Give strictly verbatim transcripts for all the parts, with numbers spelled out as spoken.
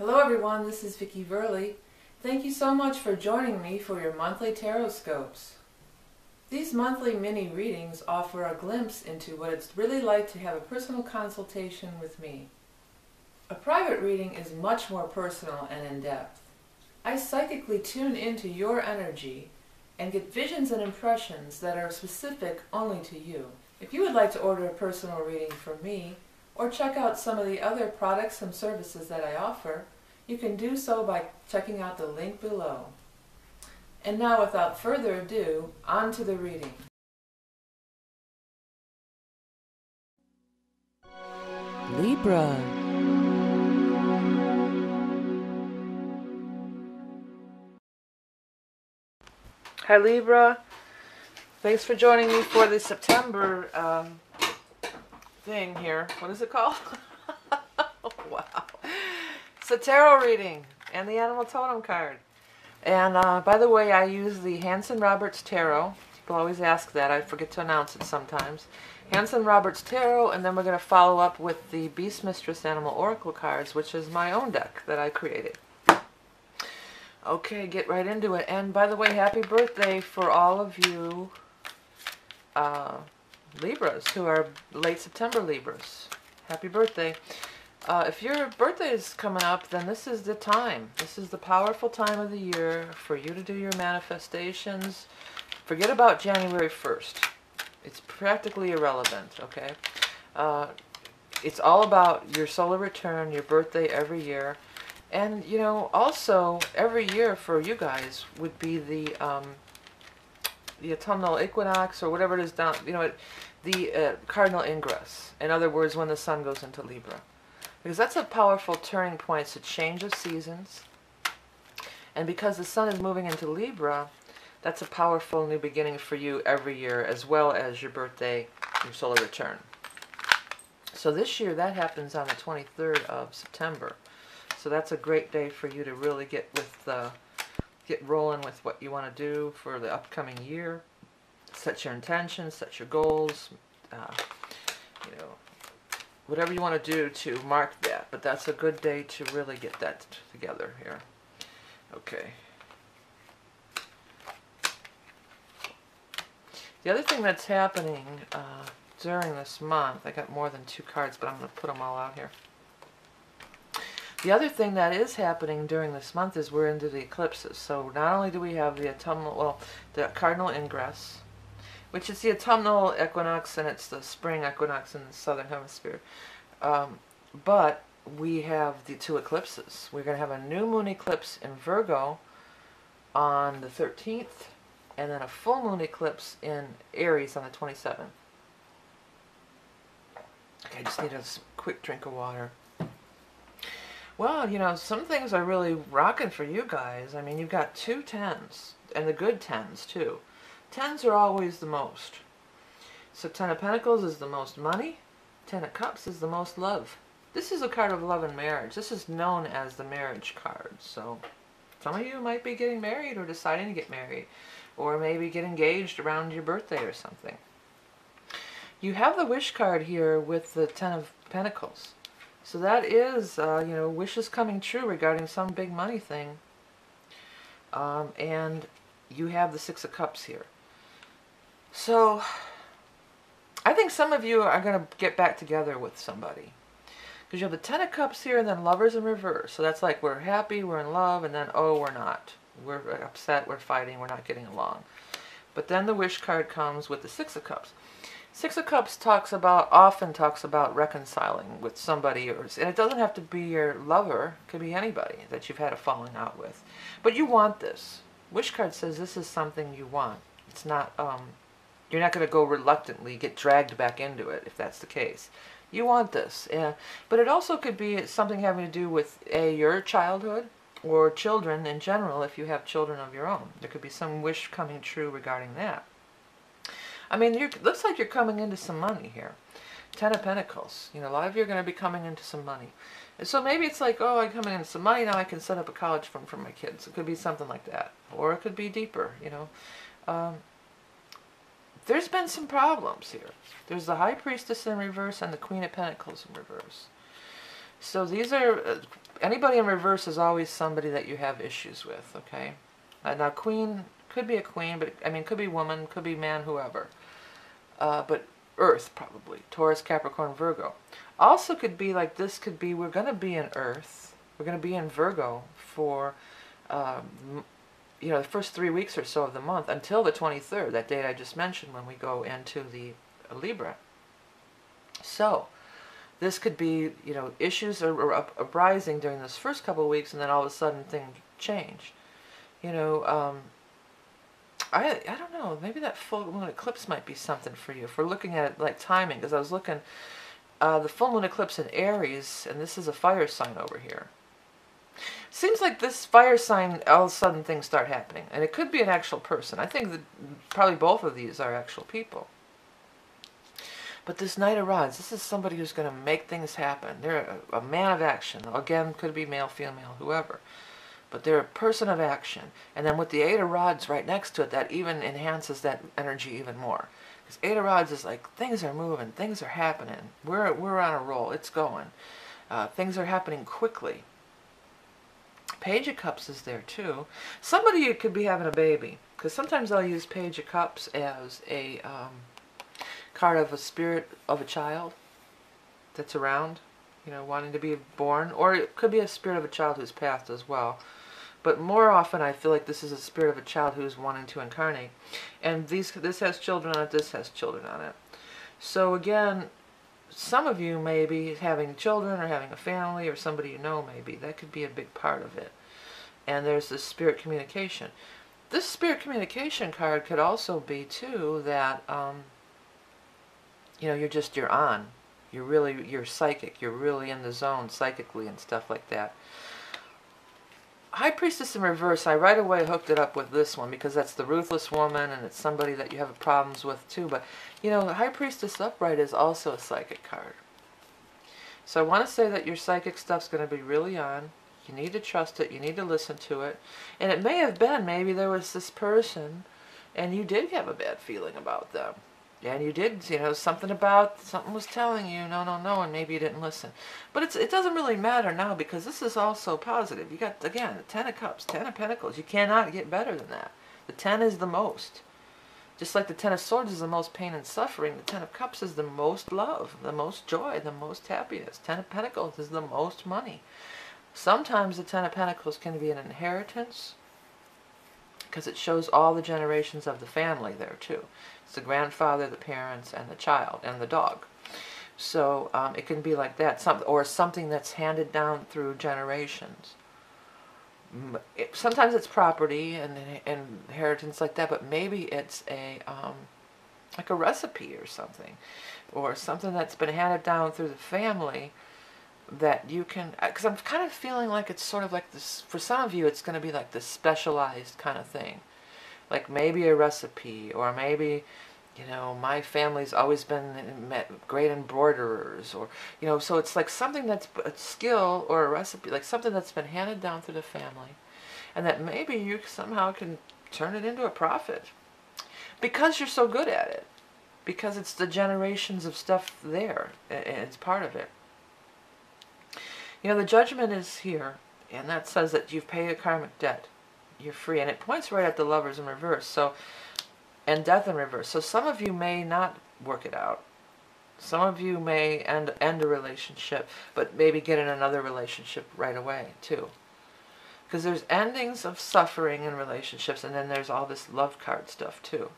Hello everyone, this is Vicki Verley. Thank you so much for joining me for your monthly tarot scopes. These monthly mini readings offer a glimpse into what it's really like to have a personal consultation with me. A private reading is much more personal and in-depth. I psychically tune into your energy and get visions and impressions that are specific only to you. If you would like to order a personal reading from me, or check out some of the other products and services that I offer, you can do so by checking out the link below. And now, without further ado, on to the reading. Libra. Hi Libra, thanks for joining me for the September um, thing here. What is it called? Wow. It's a tarot reading and the animal totem card. And uh, by the way, I use the Hanson Roberts Tarot. People always ask that. I forget to announce it sometimes. Hanson Roberts Tarot, and then we're going to follow up with the Beast Mistress Animal Oracle Cards, which is my own deck that I created. Okay, get right into it. And by the way, happy birthday for all of you uh, Libras who are late September Libras. Happy birthday. Uh, if your birthday is coming up, then this is the time. This is the powerful time of the year for you to do your manifestations. Forget about January first. It's practically irrelevant, okay? Uh, it's all about your solar return, your birthday every year. And, you know, also every year for you guys would be the... Um, the autumnal equinox, or whatever it is down, you know, it, the uh, cardinal ingress. In other words, when the sun goes into Libra. Because that's a powerful turning point. It's a change of seasons. And because the sun is moving into Libra, that's a powerful new beginning for you every year, as well as your birthday, your solar return. So this year, that happens on the twenty-third of September. So that's a great day for you to really get with the... Uh, Get rolling with what you want to do for the upcoming year. Set your intentions, set your goals, uh, you know, whatever you want to do to mark that. But that's a good day to really get that together here. Okay. The other thing that's happening uh, during this month, I got more than two cards, but I'm going to put them all out here. The other thing that is happening during this month is we're into the eclipses. So not only do we have the autumnal, well, the cardinal ingress, which is the autumnal equinox, and it's the spring equinox in the southern hemisphere, um, but we have the two eclipses. We're going to have a new moon eclipse in Virgo on the thirteenth, and then a full moon eclipse in Aries on the twenty-seventh. Okay, I just need a quick drink of water. Well, you know, some things are really rocking for you guys. I mean, you've got two tens, and the good tens, too. Tens are always the most. So Ten of Pentacles is the most money. Ten of Cups is the most love. This is a card of love and marriage. This is known as the marriage card. So some of you might be getting married or deciding to get married, or maybe get engaged around your birthday or something. You have the wish card here with the Ten of Pentacles. So that is, uh, you know, wishes coming true regarding some big money thing. Um, and you have the Six of Cups here. So I think some of you are going to get back together with somebody. Because you have the Ten of Cups here and then Lovers in reverse. So that's like we're happy, we're in love, and then, oh, we're not. We're upset, we're fighting, we're not getting along. But then the wish card comes with the Six of Cups. Six of Cups talks about, often talks about reconciling with somebody, or, and it doesn't have to be your lover, it could be anybody that you've had a falling out with. But you want this. Wish card says this is something you want. It's not, um, you're not going to go reluctantly, get dragged back into it, if that's the case. You want this. Yeah. But it also could be something having to do with, A, your childhood, or children in general, if you have children of your own. There could be some wish coming true regarding that. I mean, it looks like you're coming into some money here. Ten of Pentacles. You know, a lot of you are going to be coming into some money. And so maybe it's like, oh, I'm coming into some money, now I can set up a college fund for my kids. It could be something like that. Or it could be deeper, you know. Um, there's been some problems here. There's the High Priestess in reverse and the Queen of Pentacles in reverse. So these are anybody in reverse is always somebody that you have issues with, okay? Uh, now, queen could be a queen, but I mean, could be woman, could be man, whoever. Uh, but Earth, probably. Taurus, Capricorn, Virgo. Also could be like this could be, we're going to be in Earth. We're going to be in Virgo for, um, you know, the first three weeks or so of the month until the twenty-third, that date I just mentioned when we go into the uh, Libra. So, this could be, you know, issues are, are up, uprising during this first couple of weeks, and then all of a sudden things change. You know, um, I I don't know. Maybe that full moon eclipse might be something for you. If we're looking at it like timing, because I was looking, uh, the full moon eclipse in Aries, and this is a fire sign over here. Seems like this fire sign, all of a sudden things start happening, and it could be an actual person. I think that probably both of these are actual people. But this Knight of Rods, this is somebody who's going to make things happen. They're a, a man of action. Again, could be male, female, whoever. But they're a person of action. And then with the Eight of Rods right next to it, that even enhances that energy even more. Because Eight of Rods is like, things are moving, things are happening. We're, we're on a roll, it's going. Uh, things are happening quickly. Page of Cups is there too. Somebody could be having a baby. Because sometimes I'll use Page of Cups as a um, card of a spirit of a child that's around, you know, wanting to be born. Or it could be a spirit of a child who's passed as well. But more often I feel like this is a spirit of a child who's wanting to incarnate. And these, this has children on it, this has children on it. So again, some of you may be having children or having a family or somebody you know maybe. That could be a big part of it. And there's this spirit communication. This spirit communication card could also be too that, um, you know, you're just, you're on. You're really, you're psychic. You're really in the zone psychically and stuff like that. High Priestess in reverse, I right away hooked it up with this one because that's the Ruthless Woman and it's somebody that you have problems with too. But, you know, the High Priestess upright is also a psychic card. So I want to say that your psychic stuff's going to be really on. You need to trust it. You need to listen to it. And it may have been, maybe there was this person and you did have a bad feeling about them. And you did, you know, something about, something was telling you, no, no, no, and maybe you didn't listen. But it's, it doesn't really matter now because this is also positive. You got, again, the Ten of Cups, Ten of Pentacles. You cannot get better than that. The Ten is the most. Just like the Ten of Swords is the most pain and suffering, the Ten of Cups is the most love, the most joy, the most happiness. Ten of Pentacles is the most money. Sometimes the Ten of Pentacles can be an inheritance, because it shows all the generations of the family there too. It's the grandfather, the parents, and the child, and the dog. So um, it can be like that, some, or something that's handed down through generations. It, sometimes it's property and, and inheritance like that, but maybe it's a um, like a recipe or something, or something that's been handed down through the family that you can, because I'm kind of feeling like it's sort of like this, for some of you it's going to be like this specialized kind of thing. Like maybe a recipe, or maybe, you know, my family's always been great embroiderers, or, you know, so it's like something that's a skill or a recipe, like something that's been handed down through the family, and that maybe you somehow can turn it into a profit because you're so good at it, because it's the generations of stuff there, it's part of it. You know, the Judgment is here, and that says that you've paid a karmic debt. You're free, and it points right at the Lovers in reverse, so, and Death in reverse. So some of you may not work it out. Some of you may end, end a relationship, but maybe get in another relationship right away, too. Because there's endings of suffering in relationships, and then there's all this love card stuff, too.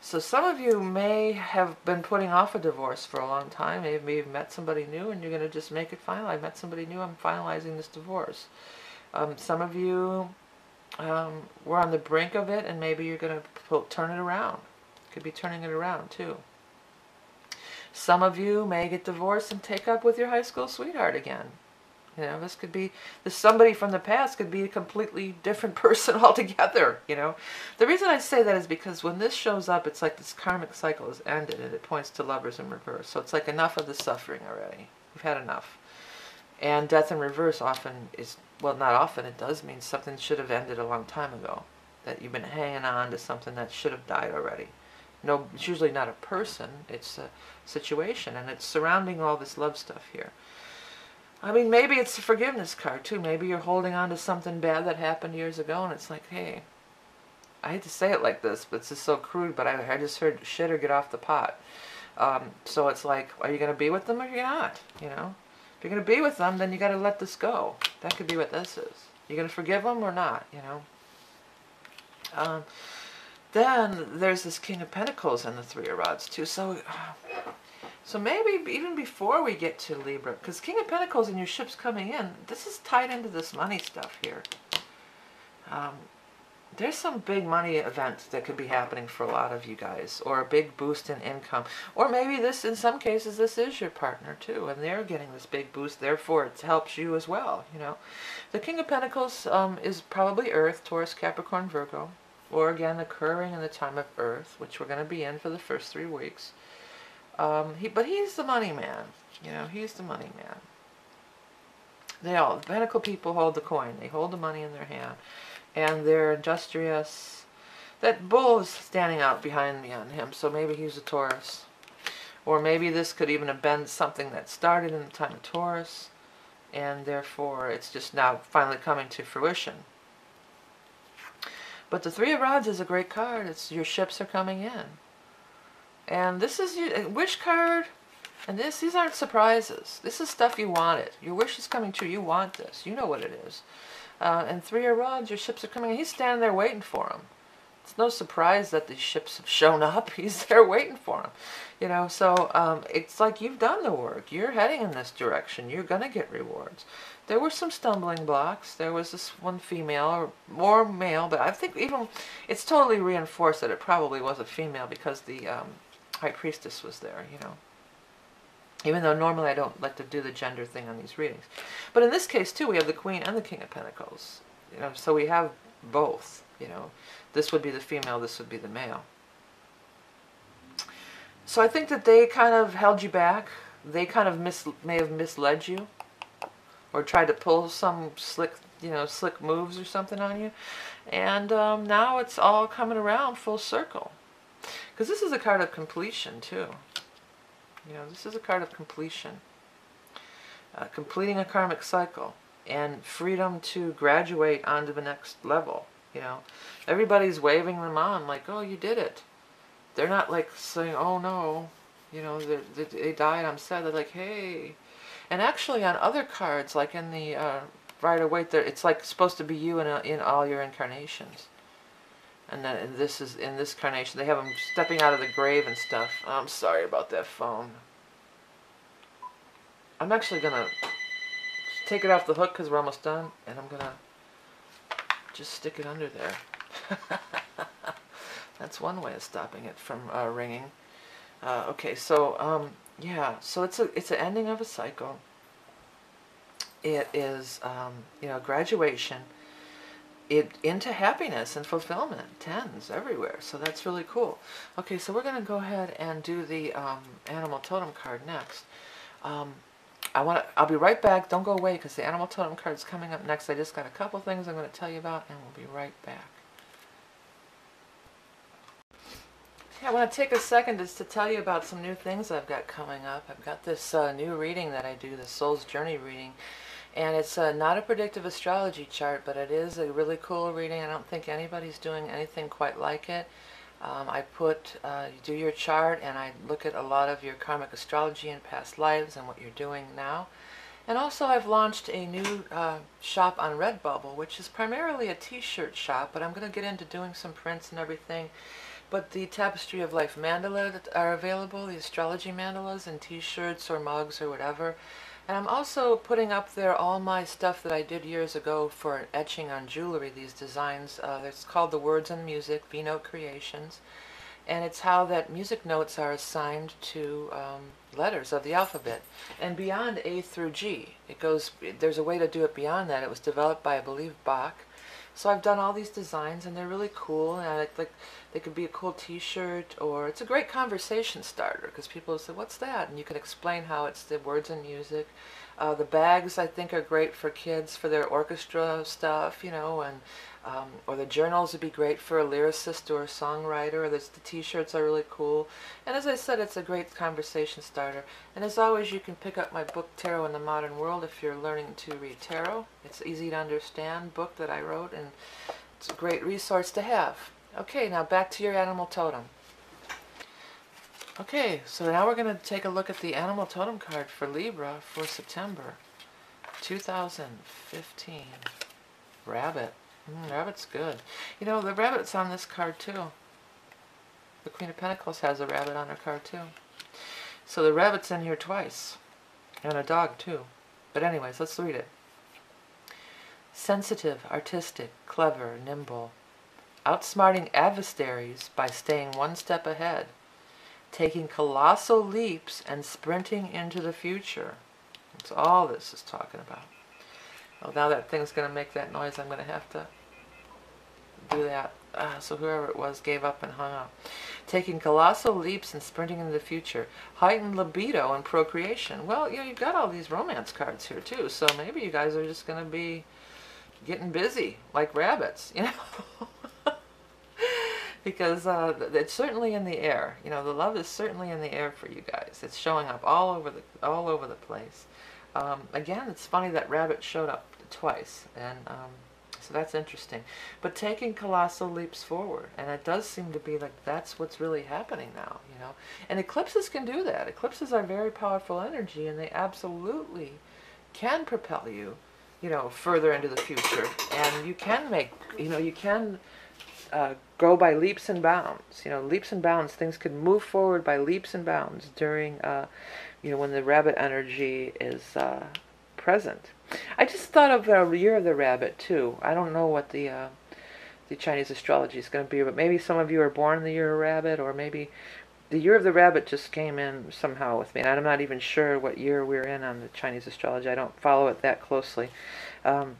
So some of you may have been putting off a divorce for a long time. Maybe you've met somebody new and you're going to just make it final. I met somebody new. I'm finalizing this divorce. Um, some of you um, were on the brink of it and maybe you're going to turn it around. Could be turning it around too. Some of you may get divorced and take up with your high school sweetheart again. You know, this could be, this somebody from the past could be a completely different person altogether, you know. The reason I say that is because when this shows up, it's like this karmic cycle is ended and it points to Lovers in reverse. So it's like enough of the suffering already. We've had enough. And Death in reverse often is, well, not often, it does mean something should have ended a long time ago. That you've been hanging on to something that should have died already. No, it's usually not a person, it's a situation, and it's surrounding all this love stuff here. I mean, maybe it's a forgiveness card, too. Maybe you're holding on to something bad that happened years ago, and it's like, hey, I hate to say it like this, but it's just so crude, but I, I just heard shit or get off the pot. Um, so it's like, are you going to be with them or you're not? You know? If you're going to be with them, then you got to let this go. That could be what this is. You're going to forgive them or not, you know? Um, then there's this King of Pentacles and the Three of Rods, too. So... Uh, So maybe even before we get to Libra, because King of Pentacles and your ship's coming in, this is tied into this money stuff here. Um, there's some big money event that could be happening for a lot of you guys, or a big boost in income. Or maybe this, in some cases, this is your partner too, and they're getting this big boost, therefore it helps you as well, you know. The King of Pentacles um, is probably Earth, Taurus, Capricorn, Virgo, or again, occurring in the time of Earth, which we're going to be in for the first three weeks. Um, he, but he's the money man, you know, he's the money man. They all, the Pentacle people hold the coin, they hold the money in their hand, and they're industrious. That bull is standing out behind me on him, so maybe he's a Taurus. Or maybe this could even have been something that started in the time of Taurus, and therefore it's just now finally coming to fruition. But the Three of Rods is a great card, it's your ships are coming in. And this is your wish card, and this these aren't surprises. This is stuff you wanted. Your wish is coming true. You want this. You know what it is. Uh, and Three of Rods, your ships are coming in. He's standing there waiting for them. It's no surprise that these ships have shown up. He's there waiting for them. You know, so um, it's like you've done the work. You're heading in this direction. You're going to get rewards. There were some stumbling blocks. There was this one female, or more male, but I think even it's totally reinforced that it probably was a female because the... Um, High Priestess was there, you know. Even though normally I don't like to do the gender thing on these readings. But in this case, too, we have the Queen and the King of Pentacles. You know, so we have both, you know. This would be the female, this would be the male. So I think that they kind of held you back. They kind of mis may have misled you. Or tried to pull some slick, you know, slick moves or something on you. And um, now it's all coming around full circle. Because this is a card of completion, too. You know, this is a card of completion. Uh, completing a karmic cycle. And freedom to graduate onto the next level. You know, everybody's waving them on like, oh, you did it. They're not like saying, oh, no. You know, they, they died, I'm sad. They're like, hey. And actually on other cards, like in the uh, Rider-Waite, it's like supposed to be you in, a, in all your incarnations. And then and this is in this carnation. They have them stepping out of the grave and stuff. I'm sorry about that phone. I'm actually going to take it off the hook because we're almost done. And I'm going to just stick it under there. That's one way of stopping it from uh, ringing. Uh, okay, so, um, yeah. So it's a, it's an ending of a cycle. It is, um, you know, graduation. It into happiness and fulfillment, tens everywhere, so that's really cool. Okay, so we're going to go ahead and do the um, animal totem card next. Um, I want to. I'll be right back. Don't go away because the animal totem card is coming up next. I just got a couple things I'm going to tell you about, and we'll be right back. Yeah, I want to take a second just to tell you about some new things I've got coming up. I've got this uh, new reading that I do, the Soul's Journey reading. And it's uh, not a predictive astrology chart, but it is a really cool reading. I don't think anybody's doing anything quite like it. Um, I put, uh, you do your chart, and I look at a lot of your karmic astrology and past lives and what you're doing now. And also I've launched a new uh, shop on Redbubble, which is primarily a t-shirt shop, but I'm going to get into doing some prints and everything. But the Tapestry of Life mandala are available, the astrology mandalas and t-shirts or mugs or whatever. And I'm also putting up there all my stuff that I did years ago for etching on jewelry, these designs. Uh, it's called The Words and Music, V-Note Creations. And it's how that music notes are assigned to um, letters of the alphabet. And beyond A through G, it goes. There's a way to do it beyond that. It was developed by, I believe, Bach. So I've done all these designs, and they're really cool. And I, like, they could be a cool t-shirt, or it's a great conversation starter, because people say, what's that? And you can explain how it's the words and music. Uh, the bags, I think, are great for kids, for their orchestra stuff, you know, and Um, or the journals would be great for a lyricist or a songwriter, or there's the t-shirts are really cool. And as I said, it's a great conversation starter. And as always, you can pick up my book, Tarot in the Modern World, if you're learning to read tarot. It's an easy to understand book that I wrote, and it's a great resource to have. Okay, now back to your animal totem. Okay, so now we're going to take a look at the animal totem card for Libra for September two thousand fifteen. Rabbit. Mm, rabbit's good. You know, the rabbit's on this card too. The Queen of Pentacles has a rabbit on her card too. So the rabbit's in here twice. And a dog too. But anyways, let's read it. Sensitive, artistic, clever, nimble. Outsmarting adversaries by staying one step ahead. Taking colossal leaps and sprinting into the future. That's all this is talking about. Oh, now that thing's going to make that noise. I'm going to have to do that. Uh, so whoever it was gave up and hung up. Taking colossal leaps and sprinting into the future. Heightened libido and procreation. Well, you know, you've got all these romance cards here, too. So maybe you guys are just going to be getting busy like rabbits, you know. Because uh, it's certainly in the air. You know, the love is certainly in the air for you guys. It's showing up all over the, all over the place. Um, again, it's funny that rabbit showed up twice, and um, so that's interesting. But taking colossal leaps forward, and it does seem to be like that's what's really happening now, you know. And eclipses can do that. Eclipses are very powerful energy, and they absolutely can propel you, you know, further into the future. And you can make, you know, you can uh, go by leaps and bounds, you know, leaps and bounds. Things could move forward by leaps and bounds during... Uh, you know, when the rabbit energy is uh, present. I just thought of the year of the rabbit, too. I don't know what the uh, the Chinese astrology is going to be, but maybe some of you are born in the year of rabbit, or maybe the year of the rabbit just came in somehow with me. And I'm not even sure what year we're in on the Chinese astrology. I don't follow it that closely. Um,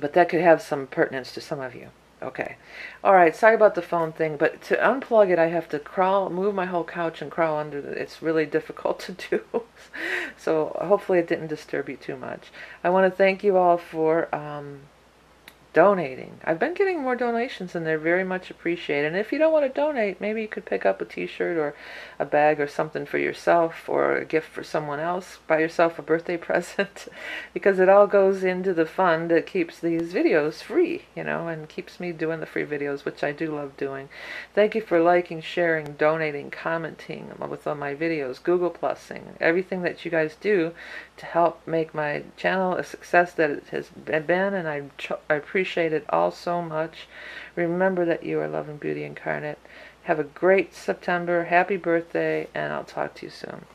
but that could have some pertinence to some of you. Okay. All right. Sorry about the phone thing, but to unplug it, I have to crawl, move my whole couch and crawl under it. It's really difficult to do. So hopefully it didn't disturb you too much. I want to thank you all for um, donating. I've been getting more donations, and they're very much appreciated. And if you don't want to donate, maybe you could pick up a t-shirt or a bag or something for yourself, or a gift for someone else. Buy yourself a birthday present, because it all goes into the fund that keeps these videos free, you know, and keeps me doing the free videos, which I do love doing. Thank you for liking, sharing, donating, commenting with all my videos, Google Plusing, everything that you guys do to help make my channel a success that it has been, and I, I appreciate it all so much. Remember that you are love and beauty incarnate. Have a great September. Happy birthday, and I'll talk to you soon.